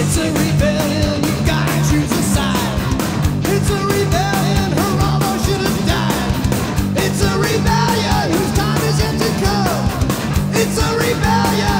It's a rebellion, you gotta choose a side. It's a rebellion, Geraldo should have died. It's a rebellion, whose time is yet to come. It's a rebellion.